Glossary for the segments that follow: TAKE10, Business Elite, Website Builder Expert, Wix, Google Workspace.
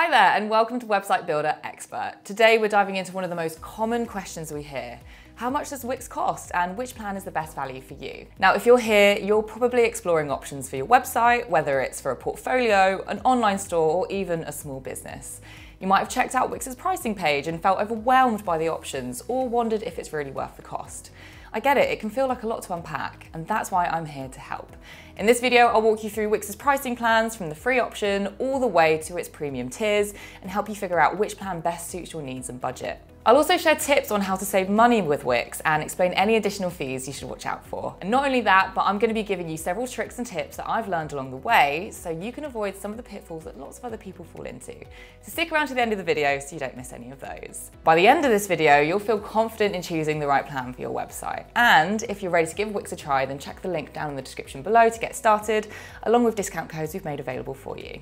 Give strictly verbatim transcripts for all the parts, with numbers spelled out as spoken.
Hi there and welcome to Website Builder Expert. Today we're diving into one of the most common questions we hear. How much does Wix cost and which plan is the best value for you? Now, if you're here, you're probably exploring options for your website, whether it's for a portfolio, an online store, or even a small business. You might have checked out Wix's pricing page and felt overwhelmed by the options or wondered if it's really worth the cost. I get it, it can feel like a lot to unpack, and that's why I'm here to help. In this video, I'll walk you through Wix's pricing plans from the free option all the way to its premium tiers and help you figure out which plan best suits your needs and budget. I'll also share tips on how to save money with Wix and explain any additional fees you should watch out for. And not only that, but I'm going to be giving you several tricks and tips that I've learned along the way so you can avoid some of the pitfalls that lots of other people fall into. So stick around to the end of the video so you don't miss any of those. By the end of this video, you'll feel confident in choosing the right plan for your website. And if you're ready to give Wix a try, then check the link down in the description below to get started, along with discount codes we've made available for you.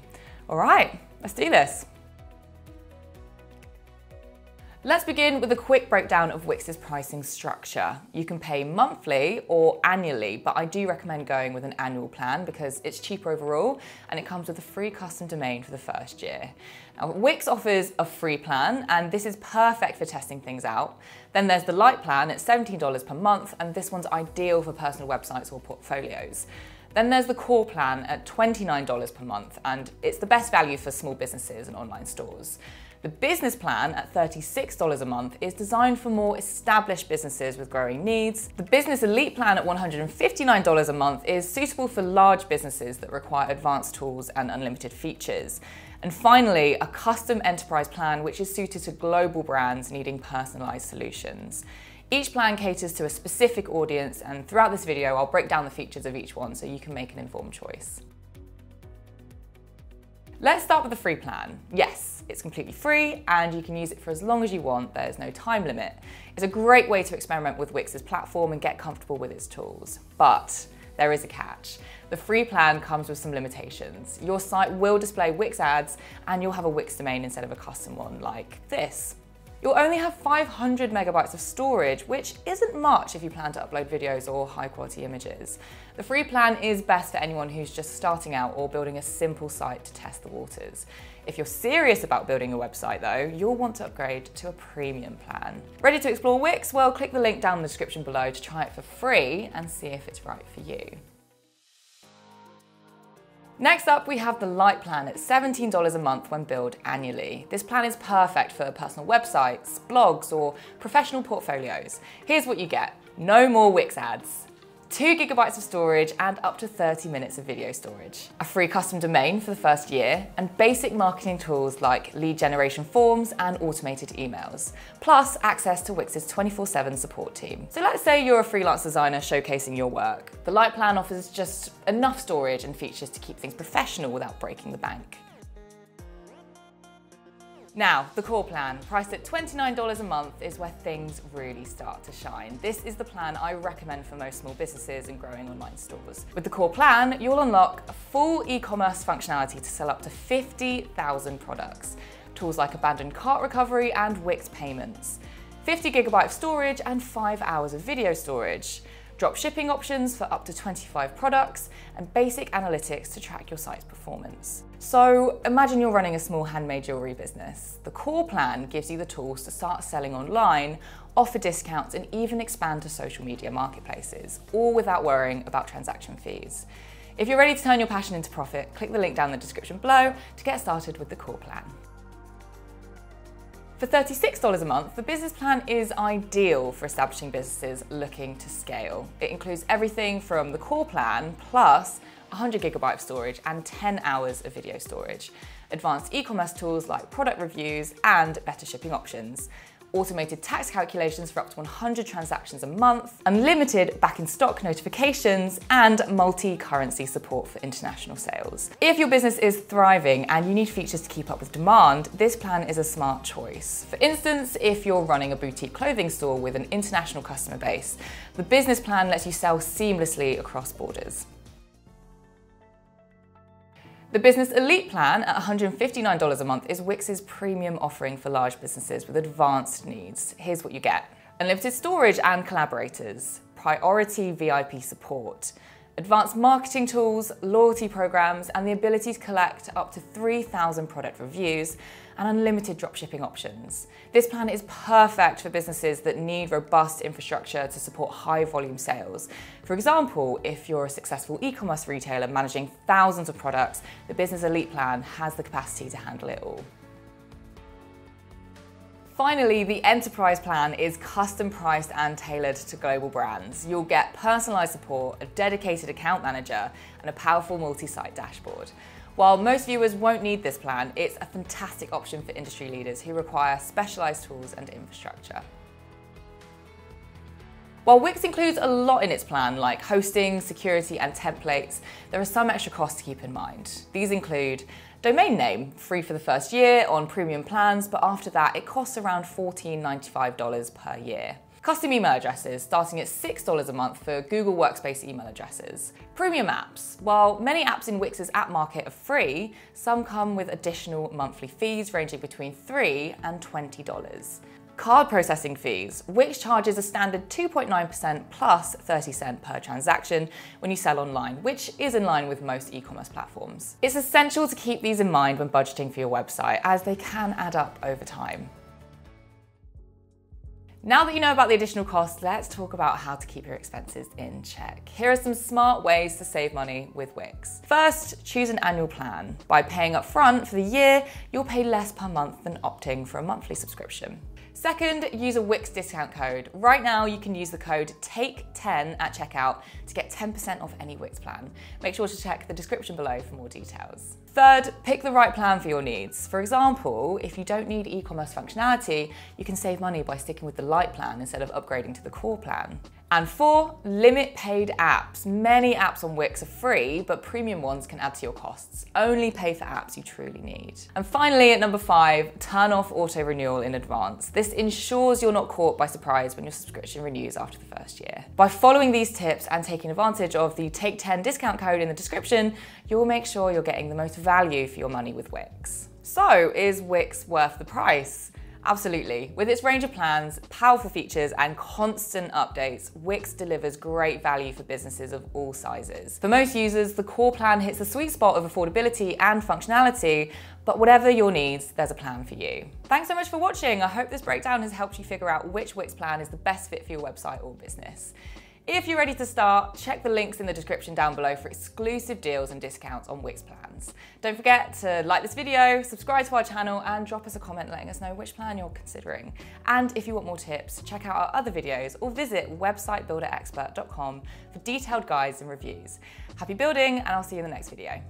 All right, let's do this. Let's begin with a quick breakdown of Wix's pricing structure. You can pay monthly or annually, but I do recommend going with an annual plan because it's cheaper overall and it comes with a free custom domain for the first year. Now, Wix offers a free plan and this is perfect for testing things out. Then there's the light plan at seventeen dollars per month, and this one's ideal for personal websites or portfolios. Then there's the core plan at twenty-nine dollars per month, and it's the best value for small businesses and online stores. The business plan at thirty-six dollars a month is designed for more established businesses with growing needs. The business elite plan at one hundred fifty-nine dollars a month is suitable for large businesses that require advanced tools and unlimited features. And finally, a custom enterprise plan, which is suited to global brands needing personalized solutions. Each plan caters to a specific audience, and throughout this video, I'll break down the features of each one so you can make an informed choice. Let's start with the free plan. Yes, it's completely free and you can use it for as long as you want. There's no time limit. It's a great way to experiment with Wix's platform and get comfortable with its tools. But there is a catch. The free plan comes with some limitations. Your site will display Wix ads and you'll have a Wix domain instead of a custom one like this. You'll only have five hundred megabytes of storage, which isn't much if you plan to upload videos or high quality images. The free plan is best for anyone who's just starting out or building a simple site to test the waters. If you're serious about building a website though, you'll want to upgrade to a premium plan. Ready to explore Wix? Well, click the link down in the description below to try it for free and see if it's right for you. Next up, we have the Lite plan at seventeen dollars a month when billed annually. This plan is perfect for personal websites, blogs, or professional portfolios. Here's what you get. No more Wix ads, two gigabytes of storage, and up to thirty minutes of video storage. A free custom domain for the first year, and basic marketing tools like lead generation forms and automated emails, plus access to Wix's twenty-four seven support team. So let's say you're a freelance designer showcasing your work. The Lite plan offers just enough storage and features to keep things professional without breaking the bank. Now, the core plan, priced at twenty-nine dollars a month, is where things really start to shine. This is the plan I recommend for most small businesses and growing online stores. With the core plan, you'll unlock a full e-commerce functionality to sell up to fifty thousand products, tools like abandoned cart recovery and Wix payments, fifty gigabytes of storage and five hours of video storage, drop shipping options for up to twenty-five products, and basic analytics to track your site's performance. So imagine you're running a small handmade jewelry business. The core plan gives you the tools to start selling online, offer discounts, and even expand to social media marketplaces, all without worrying about transaction fees. If you're ready to turn your passion into profit, click the link down in the description below to get started with the core plan. For thirty-six dollars a month, the business plan is ideal for establishing businesses looking to scale. It includes everything from the core plan plus one hundred gigabytes of storage and ten hours of video storage, advanced e-commerce tools like product reviews and better shipping options, automated tax calculations for up to one hundred transactions a month, unlimited back-in-stock notifications, and multi-currency support for international sales. If your business is thriving and you need features to keep up with demand, this plan is a smart choice. For instance, if you're running a boutique clothing store with an international customer base, the business plan lets you sell seamlessly across borders. The Business Elite plan at one hundred fifty-nine dollars a month is Wix's premium offering for large businesses with advanced needs. Here's what you get. Unlimited storage and collaborators, priority V I P support, advanced marketing tools, loyalty programs, and the ability to collect up to three thousand product reviews, and unlimited dropshipping options. This plan is perfect for businesses that need robust infrastructure to support high volume sales. For example, if you're a successful e-commerce retailer managing thousands of products, the Business Elite plan has the capacity to handle it all. Finally, the Enterprise plan is custom priced and tailored to global brands. You'll get personalized support, a dedicated account manager, and a powerful multi-site dashboard. While most viewers won't need this plan, it's a fantastic option for industry leaders who require specialized tools and infrastructure. While Wix includes a lot in its plan, like hosting, security, and templates, there are some extra costs to keep in mind. These include domain name, free for the first year on premium plans, but after that it costs around fourteen ninety-five per year. Custom email addresses, starting at six dollars a month for Google Workspace email addresses. Premium apps. While many apps in Wix's app market are free, some come with additional monthly fees ranging between three dollars and twenty dollars. Card processing fees. Wix charges a standard two point nine percent plus thirty cents per transaction when you sell online, which is in line with most e-commerce platforms. It's essential to keep these in mind when budgeting for your website, as they can add up over time. Now that you know about the additional costs, let's talk about how to keep your expenses in check. Here are some smart ways to save money with Wix. First, choose an annual plan. By paying up front for the year, you'll pay less per month than opting for a monthly subscription. Second, use a Wix discount code. Right now, you can use the code take ten at checkout to get ten percent off any Wix plan. Make sure to check the description below for more details. Third, pick the right plan for your needs. For example, if you don't need e-commerce functionality, you can save money by sticking with the Lite plan instead of upgrading to the Core plan. And four, limit paid apps. Many apps on Wix are free, but premium ones can add to your costs. Only pay for apps you truly need. And finally, at number five, turn off auto renewal in advance. This ensures you're not caught by surprise when your subscription renews after the first year. By following these tips and taking advantage of the take ten discount code in the description, you'll make sure you're getting the most value for your money with Wix. So, is Wix worth the price? Absolutely. With its range of plans, powerful features, and constant updates, Wix delivers great value for businesses of all sizes. For most users, the Core plan hits the sweet spot of affordability and functionality, but whatever your needs, there's a plan for you. Thanks so much for watching. I hope this breakdown has helped you figure out which Wix plan is the best fit for your website or business. If you're ready to start, check the links in the description down below for exclusive deals and discounts on Wix plans. Don't forget to like this video, subscribe to our channel, and drop us a comment letting us know which plan you're considering. And if you want more tips, check out our other videos or visit website builder expert dot com for detailed guides and reviews. Happy building, and I'll see you in the next video.